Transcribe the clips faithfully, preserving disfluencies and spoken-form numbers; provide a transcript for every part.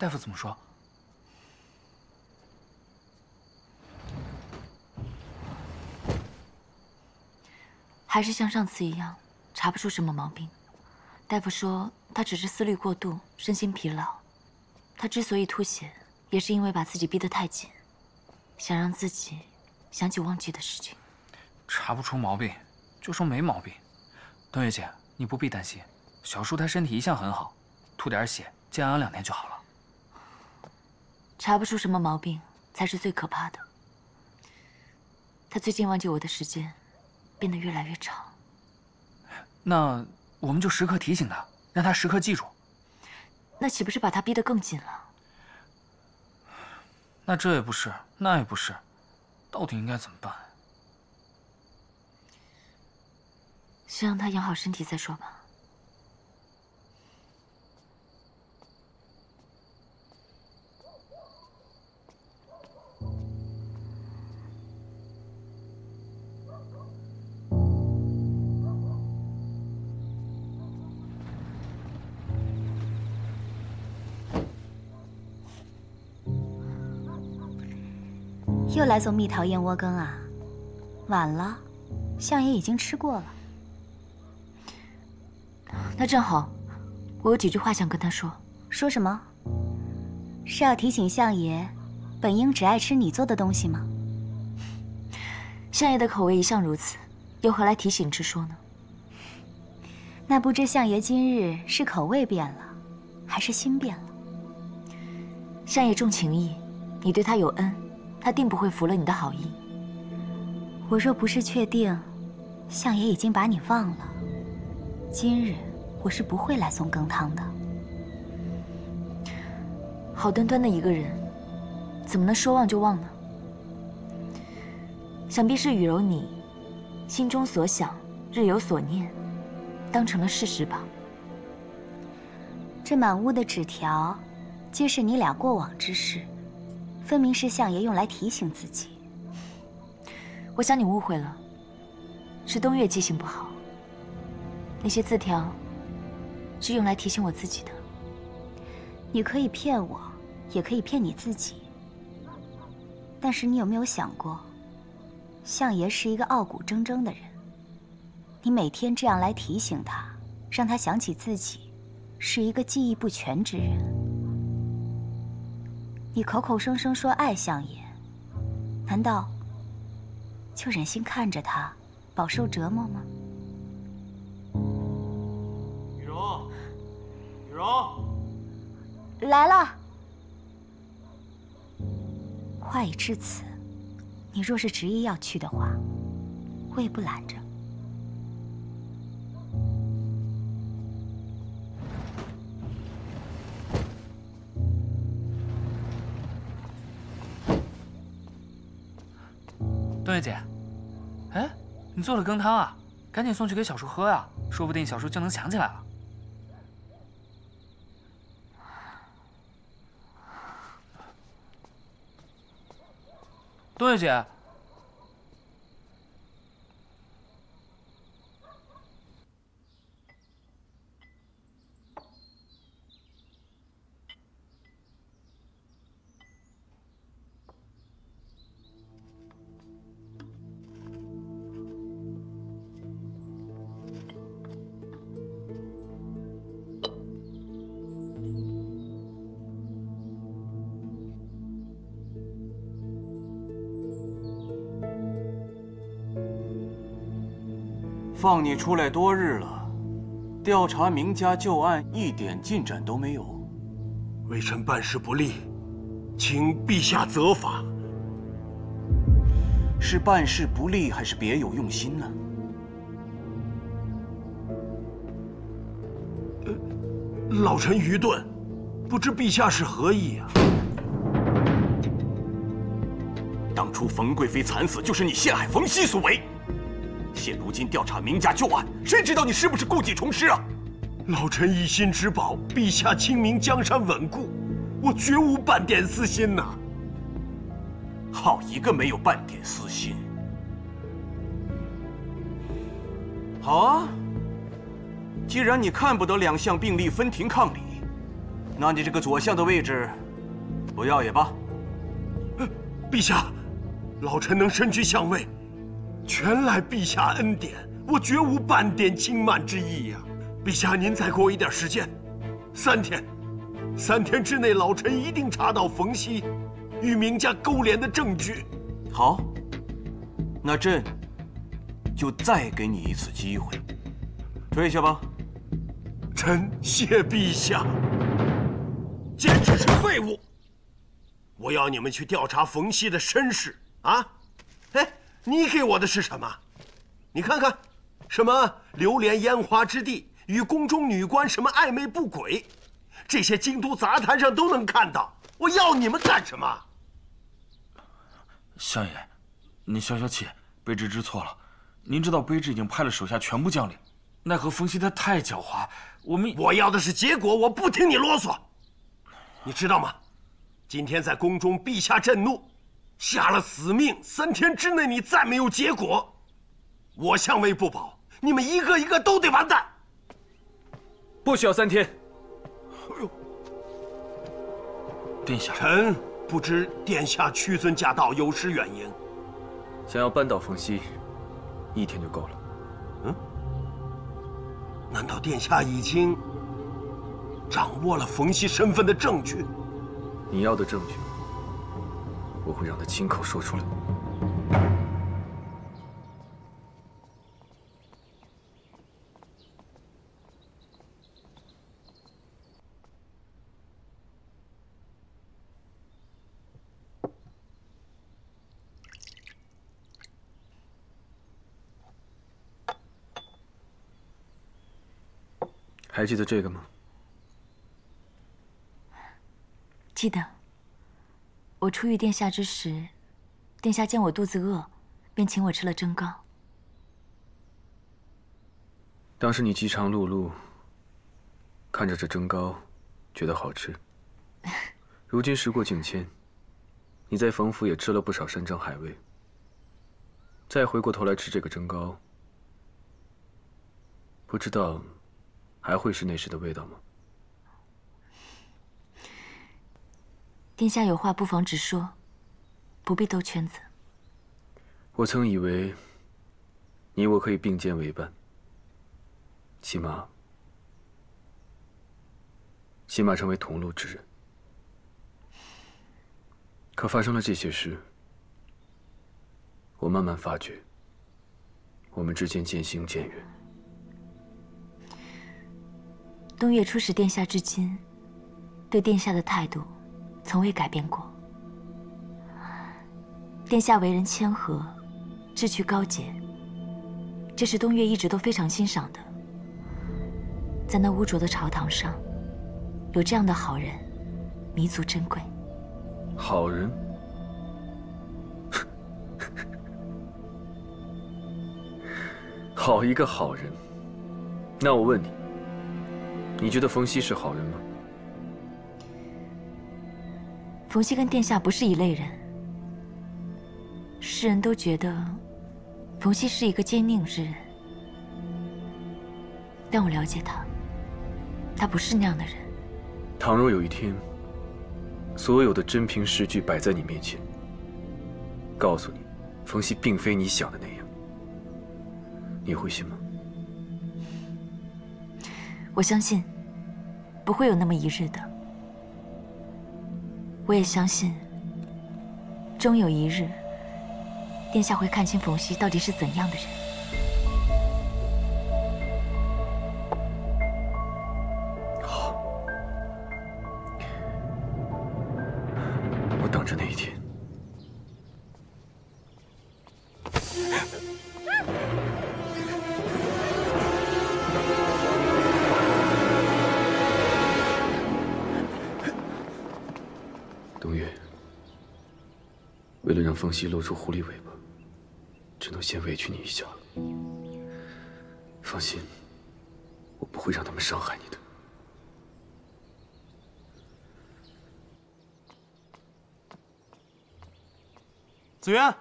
大夫怎么说？还是像上次一样，查不出什么毛病。大夫说他只是思虑过度，身心疲劳。他之所以吐血，也是因为把自己逼得太紧，想让自己想起忘记的事情。查不出毛病，就说没毛病。冬月姐，你不必担心，小叔他身体一向很好，吐点血，静养两天就好了。 查不出什么毛病才是最可怕的。他最近忘记我的时间变得越来越长。那我们就时刻提醒他，让他时刻记住。那岂不是把他逼得更紧了？那这也不是，那也不是，到底应该怎么办？先让他养好身体再说吧。 又来做蜜桃燕窝羹啊？晚了，相爷已经吃过了。那正好，我有几句话想跟他说。说什么？是要提醒相爷，本应只爱吃你做的东西吗？相爷的口味一向如此，又何来提醒之说呢？那不知相爷今日是口味变了，还是心变了？相爷重情义，你对他有恩。 他定不会服了你的好意。我若不是确定，相爷已经把你忘了，今日我是不会来送羹汤的。好端端的一个人，怎么能说忘就忘呢？想必是雨柔你心中所想，日有所念，当成了事实吧。这满屋的纸条，皆是你俩过往之事。 分明是相爷用来提醒自己。我想你误会了，是冬月记性不好。那些字条是用来提醒我自己的。你可以骗我，也可以骗你自己。但是你有没有想过，相爷是一个傲骨铮铮的人。你每天这样来提醒他，让他想起自己是一个记忆不全之人。 你口口声声说爱相爷，难道就忍心看着他饱受折磨吗？雨柔，雨柔，来了。话已至此，你若是执意要去的话，我也不拦着。 冬月姐，哎，你做了羹汤啊，赶紧送去给小叔喝啊，说不定小叔就能想起来了。冬月姐，放你出来多日了，调查明家旧案一点进展都没有。微臣办事不力，请陛下责罚。是办事不力，还是别有用心呢？呃，老臣愚钝，不知陛下是何意啊？当初冯贵妃惨死，就是你陷害冯熙所为。 现如今调查明家旧案，谁知道你是不是故伎重施啊？老臣一心只保陛下清明江山稳固，我绝无半点私心呐！好一个没有半点私心！好啊，既然你看不得两项并立分庭抗礼，那你这个左相的位置，不要也罢。陛下，老臣能身居相位，全赖陛下恩典，我绝无半点轻慢之意呀、啊。陛下，您再给我一点时间，三天，三天之内，老臣一定查到冯熙与明家勾连的证据。好，那朕就再给你一次机会，退下吧。 臣谢陛下，简直是废物！我要你们去调查冯熙的身世啊！哎，你给我的是什么？你看看，什么流连烟花之地，与宫中女官什么暧昧不轨，这些京都杂谈上都能看到。我要你们干什么？相爷，您消消气，卑职知错了。您知道卑职已经派了手下全部将领。 奈何冯熙他太狡猾，我们我要的是结果，我不听你啰嗦。你知道吗？今天在宫中，陛下震怒，下了死命，三天之内你再没有结果，我相位不保，你们一个一个都得完蛋。不需要三天。哎呦，殿下，臣不知殿下屈尊驾到，有失远迎。想要扳倒冯熙，一天就够了。 难道殿下已经掌握了冯熙身份的证据？你要的证据，我会让他亲口说出来。还记得这个吗？记得。我初遇殿下之时，殿下见我肚子饿，便请我吃了蒸糕。当时你饥肠辘辘，看着这蒸糕，觉得好吃。如今时过境迁，你在冯府也吃了不少山珍海味。再回过头来吃这个蒸糕，不知道。 还会是那时的味道吗？殿下有话不妨直说，不必兜圈子。我曾以为你我可以并肩为伴，起码，起码成为同路之人。可发生了这些事，我慢慢发觉，我们之间渐行渐远。 东岳初识殿下至今，对殿下的态度从未改变过。殿下为人谦和，志趣高洁，这是东岳一直都非常欣赏的。在那污浊的朝堂上，有这样的好人，弥足珍贵。好人？好一个好人！那我问你。 你觉得冯熙是好人吗？冯熙跟殿下不是一类人。世人都觉得冯熙是一个奸佞之人，但我了解他，他不是那样的人。倘若有一天，所有的真凭实据摆在你面前，告诉你冯熙并非你想的那样，你会信吗？ 我相信，不会有那么一日的。我也相信，终有一日，殿下会看清冯熙到底是怎样的人。好，我等着那一天。为了让冯熙露出狐狸尾巴，只能先委屈你一下了。放心，我不会让他们伤害你的。子渊，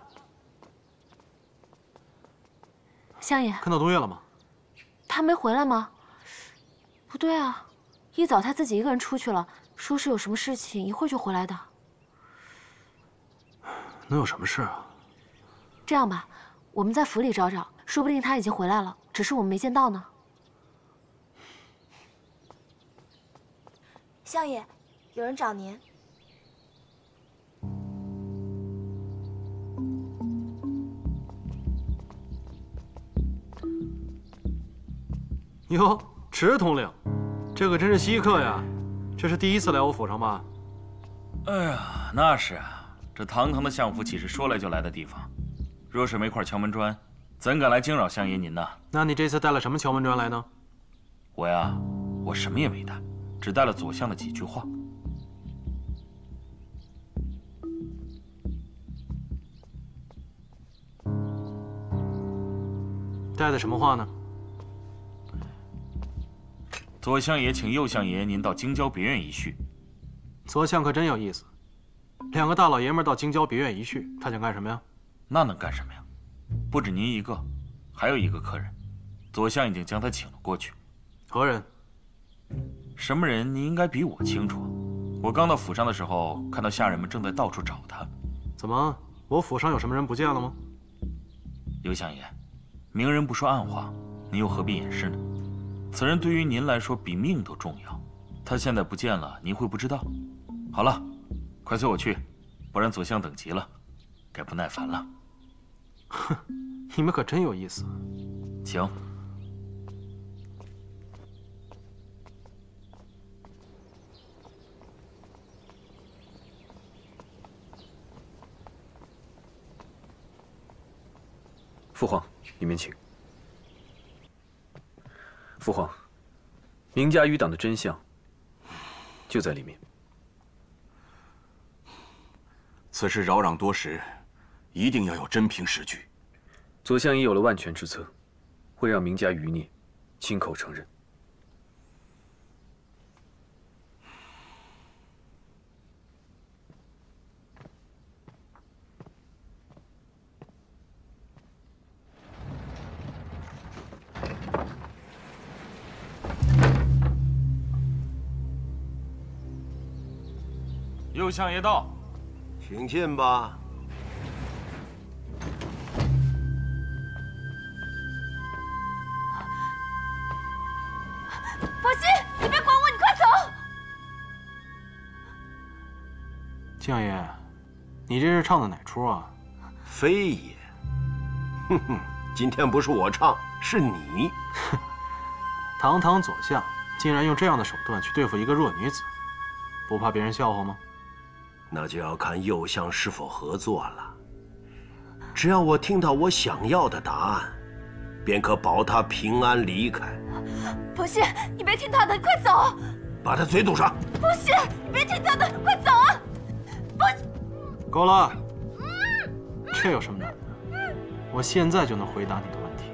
相爷，看到东岳了吗？他没回来吗？不对啊，一早他自己一个人出去了，说是有什么事情，一会儿就回来的。能有什么事啊？这样吧，我们在府里找找，说不定他已经回来了，只是我们没见到呢。相爷，有人找您。 哟，池统领，这可真是稀客呀！这是第一次来我府上吧？哎呀，那是啊，这堂堂的相府岂是说来就来的地方？若是没块敲门砖，怎敢来惊扰相爷您呢？那你这次带了什么敲门砖来呢？我呀，我什么也没带，只带了左相的几句话。带的什么话呢？ 左相爷，请右相爷您到京郊别院一叙。左相可真有意思，两个大老爷们到京郊别院一叙，他想干什么呀？那能干什么呀？不止您一个，还有一个客人，左相已经将他请了过去。何人？什么人？您应该比我清楚。我刚到府上的时候，看到下人们正在到处找他。怎么，我府上有什么人不见了吗？右相爷，明人不说暗话，您又何必掩饰呢？ 此人对于您来说比命都重要，他现在不见了，您会不知道？好了，快随我去，不然左相等急了，该不耐烦了。哼，你们可真有意思。行。父皇，里面请。 父皇，明家余党的真相就在里面。此事扰攘多时，一定要有真凭实据。左相爷有了万全之策，会让明家余孽亲口承认。右相爷到，请进吧。宝熙，你别管我，你快走！相爷，你这是唱的哪出啊？非也，哼哼，今天不是我唱，是你。堂堂左相，竟然用这样的手段去对付一个弱女子，不怕别人笑话吗？ 那就要看右相是否合作了。只要我听到我想要的答案，便可保他平安离开。不信，你别听他的，快走！把他嘴堵上！不信，你别听他的，快走啊！不，够了。这有什么难的？我现在就能回答你的问题。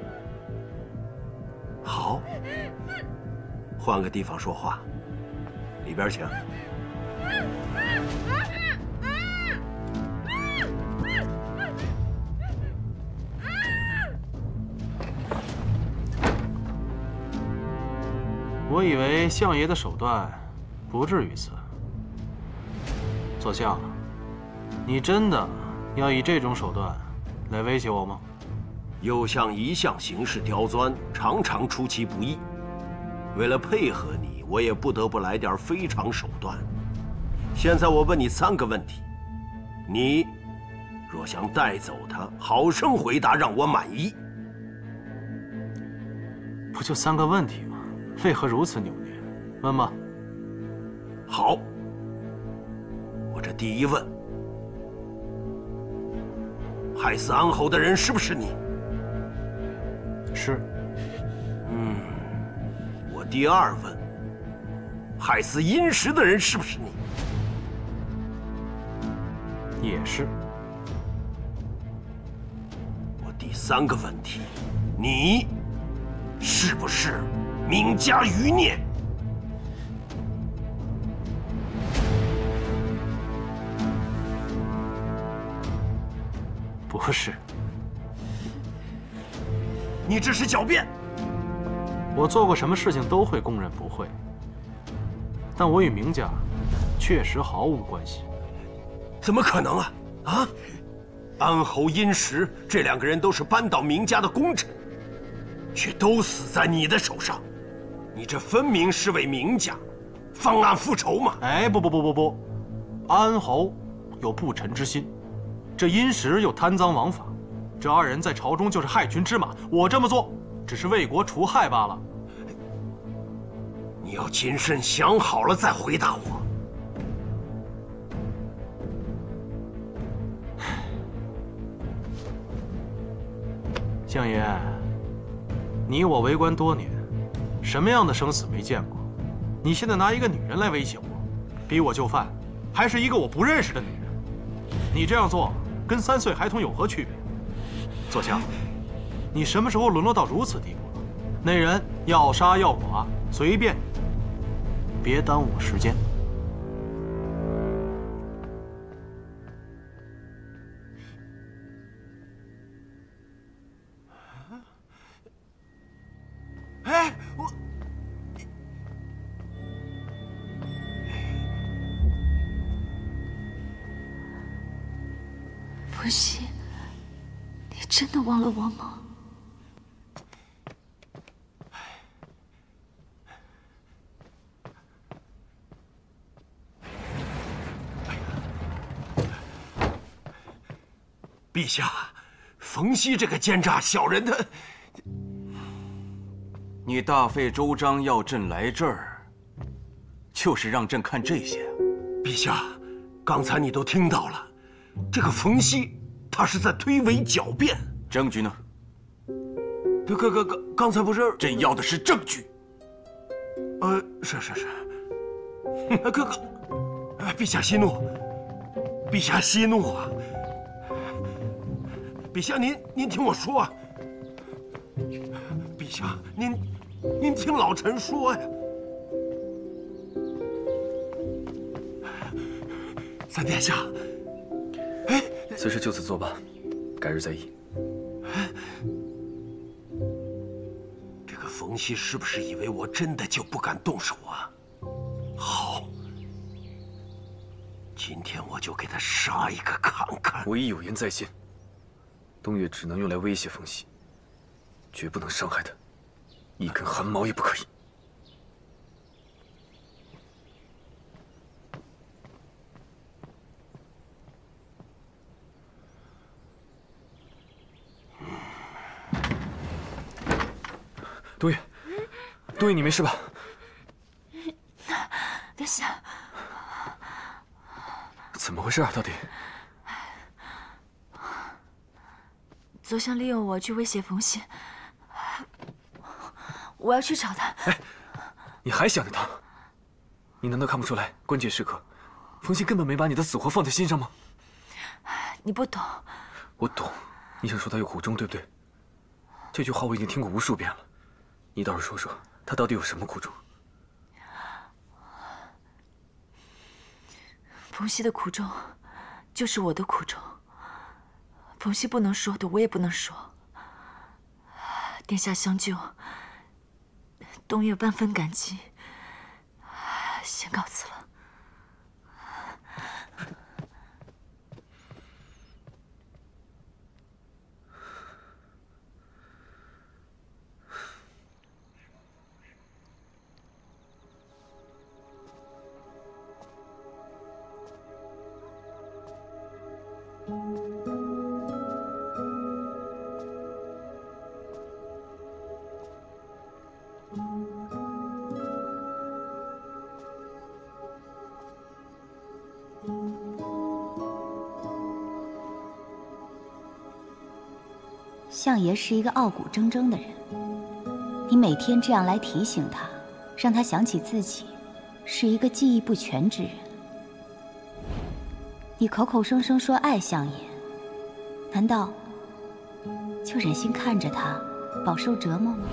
好，换个地方说话。里边请。 我以为相爷的手段不至于此。左相，你真的要以这种手段来威胁我吗？右相一向行事刁钻，常常出其不意。为了配合你，我也不得不来点非常手段。现在我问你三个问题，你若想带走他，好生回答，让我满意。不就三个问题吗？ 为何如此扭捏？问吧。好，我这第一问，害死安侯的人是不是你？是。嗯，我第二问，害死殷实的人是不是你？也是。我第三个问题，你是不是？ 名家余孽，不是。你这是狡辩。我做过什么事情都会供认不讳，但我与名家确实毫无关系。怎么可能啊！啊，安侯、殷实这两个人都是扳倒明家的功臣，却都死在你的手上，你这分明是为明家翻案复仇嘛！哎，不不不不不，安侯有不臣之心，这殷实又贪赃枉法，这二人在朝中就是害群之马。我这么做只是为国除害罢了。 你要谨慎想好了再回答我。相爷，你我为官多年，什么样的生死没见过？你现在拿一个女人来威胁我，逼我就范，还是一个我不认识的女人，你这样做跟三岁孩童有何区别？坐下，你什么时候沦落到如此地步了？那人要杀要剐。 随便，别耽误我时间。哎，我，文熙，你真的忘了我吗？ 陛下，冯熙这个奸诈小人，他……你大费周章要朕来这儿，就是让朕看这些。陛下，刚才你都听到了，这个冯熙他是在推诿狡辩。证据呢？刚刚刚刚才不是……朕要的是证据。呃，是是是。哥哥，陛下息怒，陛下息怒啊！ 陛下，您您听我说啊！陛下，您您听老臣说呀！三殿下，哎，此事就此作罢，改日再议。这个冯熙是不是以为我真的就不敢动手啊？好，今天我就给他杀一个看看！我已有言在先。 东岳只能用来威胁冯熙，绝不能伤害他，一根汗毛也不可以。东岳，东岳，你没事吧？殿下，怎么回事啊？到底？ 左相利用我去威胁冯熙，我要去找他。哎，你还想着他？你难道看不出来？关键时刻，冯熙根本没把你的死活放在心上吗？你不懂。我懂，你想说他有苦衷，对不对？这句话我已经听过无数遍了。你倒是说说，他到底有什么苦衷？冯熙的苦衷，就是我的苦衷。 冯熙不能说的，我也不能说。殿下相救，东岳万分感激。先告辞了。相爷是一个傲骨铮铮的人，你每天这样来提醒他，让他想起自己是一个记忆不全之人。你口口声声说爱相爷，难道就忍心看着他饱受折磨吗？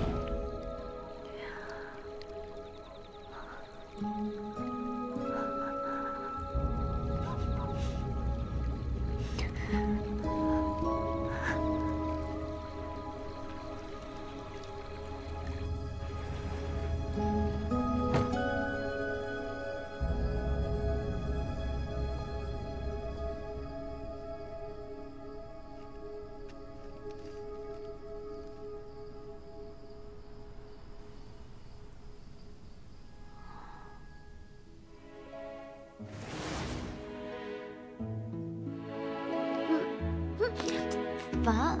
烦。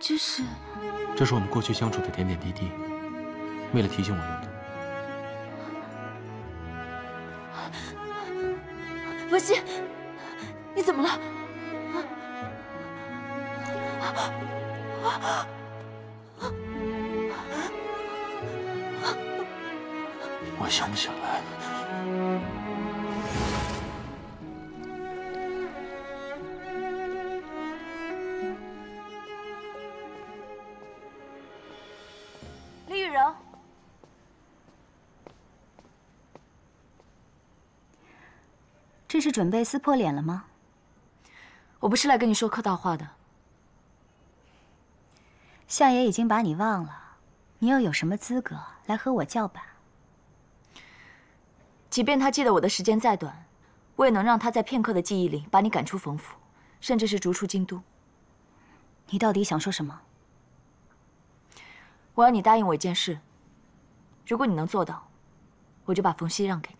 这是，这是我们过去相处的点点滴滴，为了提醒我用的。 文熙，你怎么了？我想不起来。李雨柔。 这是准备撕破脸了吗？我不是来跟你说客套话的。相爷已经把你忘了，你又有什么资格来和我叫板？即便他记得我的时间再短，我也能让他在片刻的记忆里把你赶出冯府，甚至是逐出京都。你到底想说什么？我要你答应我一件事，如果你能做到，我就把冯熙让给你。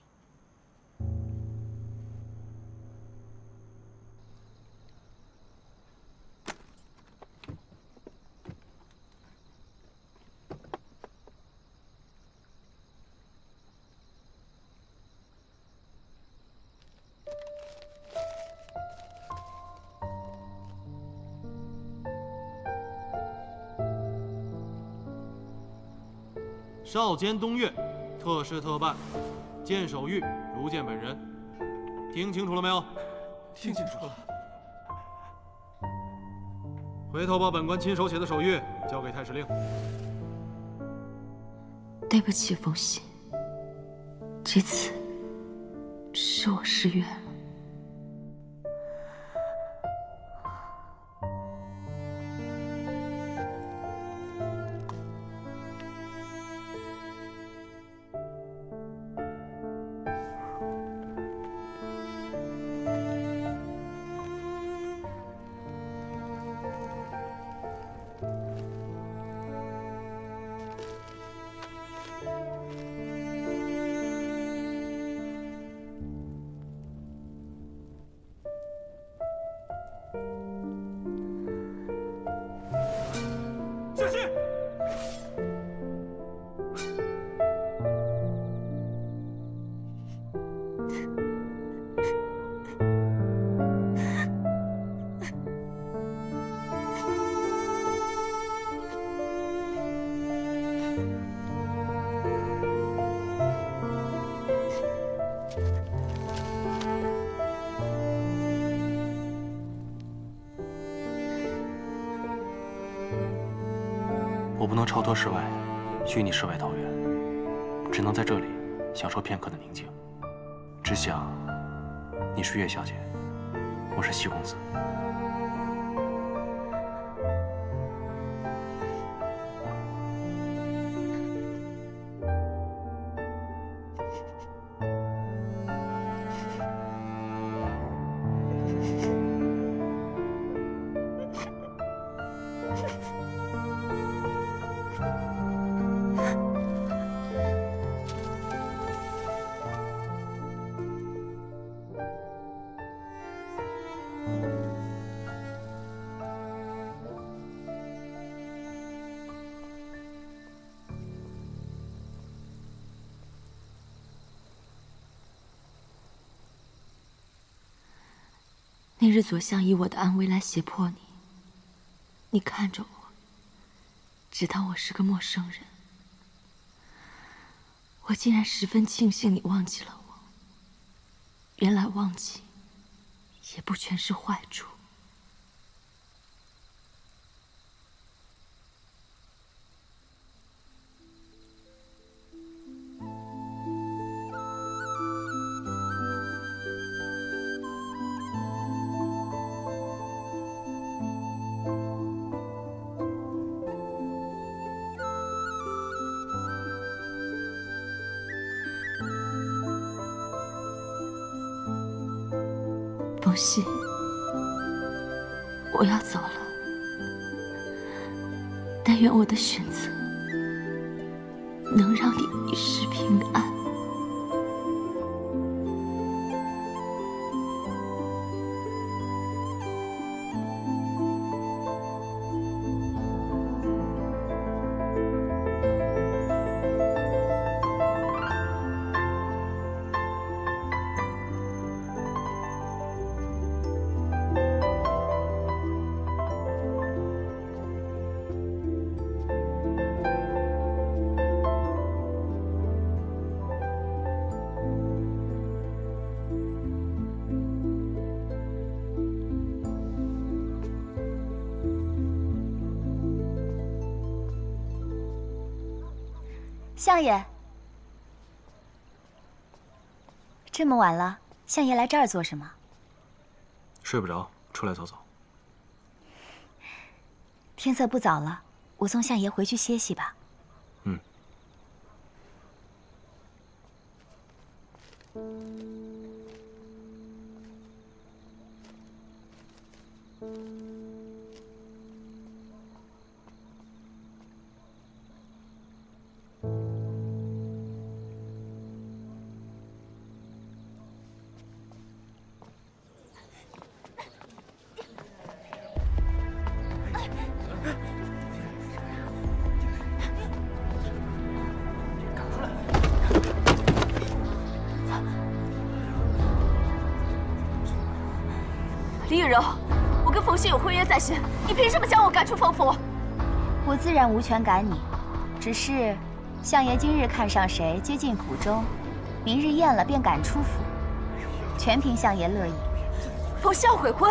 少监东岳，特事特办，见手谕如见本人。听清楚了没有？听清楚了。回头把本官亲手写的手谕交给太史令。对不起，冯熙，这次是我失约了。 我不能超脱世外，去你世外桃源，只能在这里享受片刻的宁静。只想，你是月小姐，我是西公子。那日左相以我的安危来胁迫你，你看着我，只当我是个陌生人。我竟然十分庆幸你忘记了我。原来忘记，也不全是坏处。游戏，我要走了。但愿我的选择能让你一世平安。相爷，这么晚了，相爷来这儿做什么？睡不着，出来走走。天色不早了，我送相爷回去歇息吧。嗯。在先，你凭什么将我赶出冯府？我自然无权赶你，只是相爷今日看上谁接近府中，明日验了便赶出府，全凭相爷乐意。冯笑悔婚？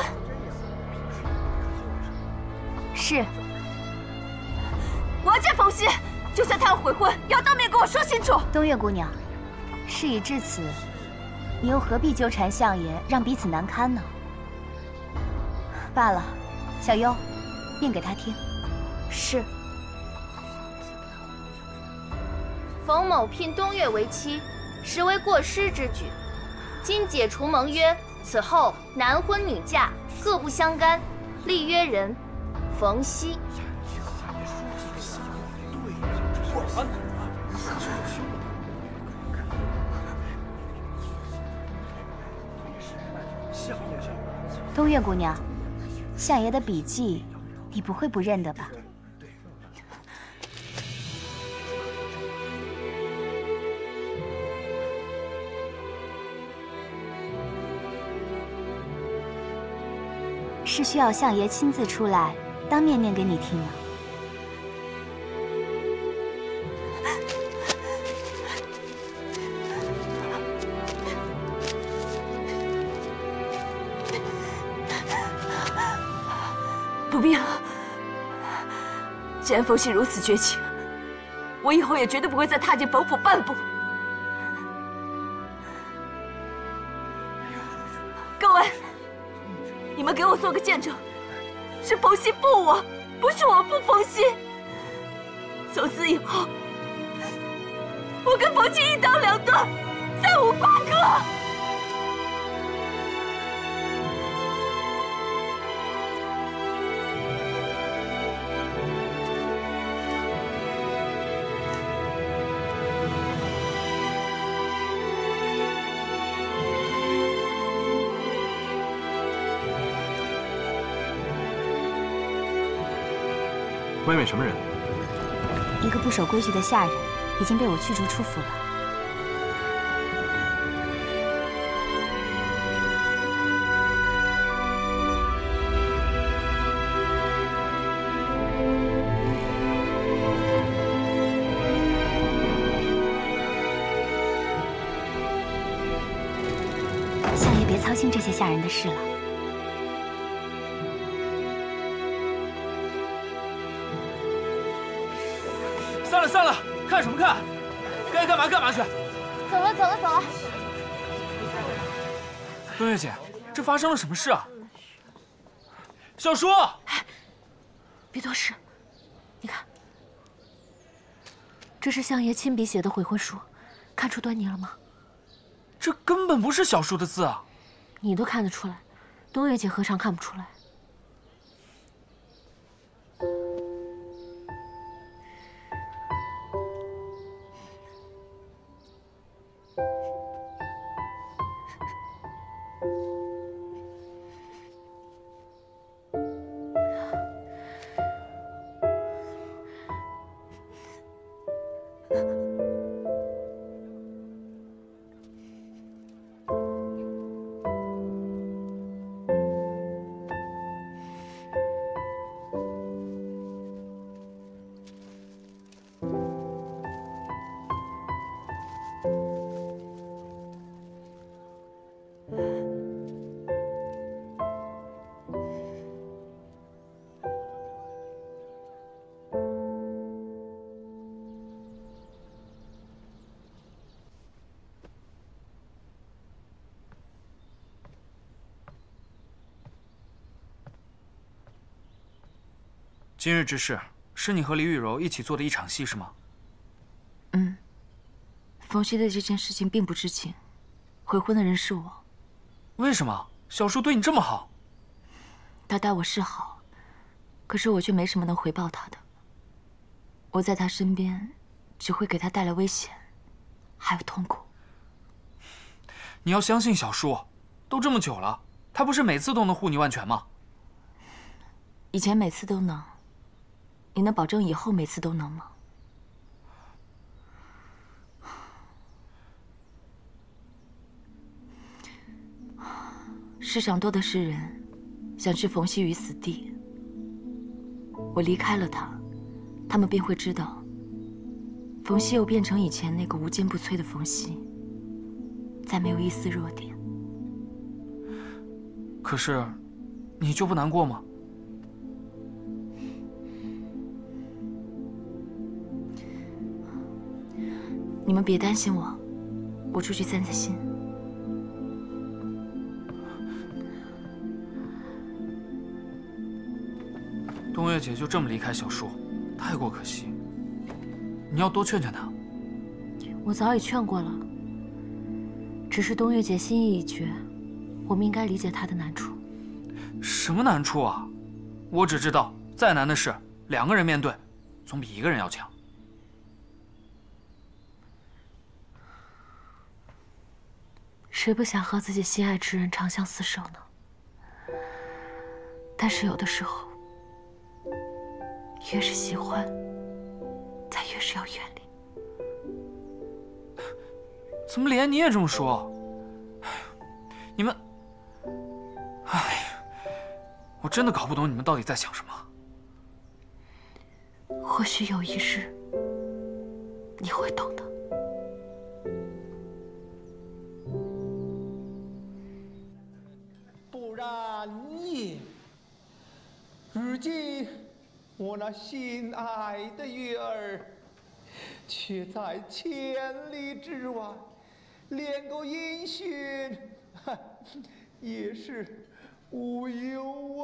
是。我要见冯熙，就算他要悔婚，也要当面跟我说清楚。东岳姑娘，事已至此，你又何必纠缠相爷，让彼此难堪呢？罢了。 小优，念给他听。是。冯某聘东岳为妻，实为过失之举。今解除盟约，此后男婚女嫁，各不相干。立约人：冯熙。东岳姑娘。 相爷的笔迹，你不会不认得吧？是需要相爷亲自出来，当面念给你听吗？既然冯熙如此绝情，我以后也绝对不会再踏进冯府半步。各位，你们给我做个见证，是冯熙负我，不是我负冯熙。从此以后，我跟冯熙一刀两断，再无瓜葛。 外面什么人？一个不守规矩的下人，已经被我驱逐出府了。相爷，别操心这些下人的事了。 看什么看？该干嘛干嘛去。走了走了走了。东月姐，这发生了什么事啊？小叔，哎，别多事。你看，这是相爷亲笔写的悔婚书，看出端倪了吗？这根本不是小叔的字啊！你都看得出来，东月姐何尝看不出来？今日之事，是你和李雨柔一起做的一场戏是吗？嗯，冯熙对这件事情并不知情，悔婚的人是我。为什么小叔对你这么好？他待我是好，可是我却没什么能回报他的。我在他身边，只会给他带来危险，还有痛苦。你要相信小叔，都这么久了，他不是每次都能护你万全吗？以前每次都能，你能保证以后每次都能吗？世上多的是人，想置冯熙于死地。我离开了他，他们便会知道，冯熙又变成以前那个无坚不摧的冯熙，再没有一丝弱点。可是，你就不难过吗？ 你们别担心我，我出去散散心。冬月姐就这么离开小叔，太过可惜。你要多劝劝她。我早已劝过了，只是冬月姐心意已决，我们应该理解她的难处。什么难处啊？我只知道，再难的事，两个人面对，总比一个人要强。 谁不想和自己心爱之人长相厮守呢？但是有的时候，越是喜欢，才越是要远离。怎么连你也这么说？你们，哎呀，我真的搞不懂你们到底在想什么。或许有一日，你会懂的。 如今，我那心爱的月儿，却在千里之外，连个音讯也是无忧啊！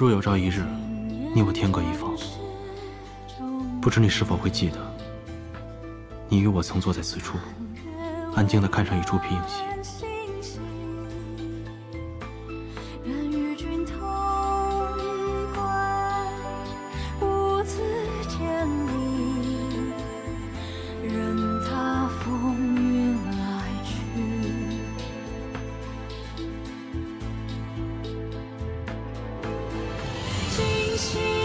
若有朝一日，你我天各一方，不知你是否会记得，你与我曾坐在此处，安静地看上一出皮影戏。 心。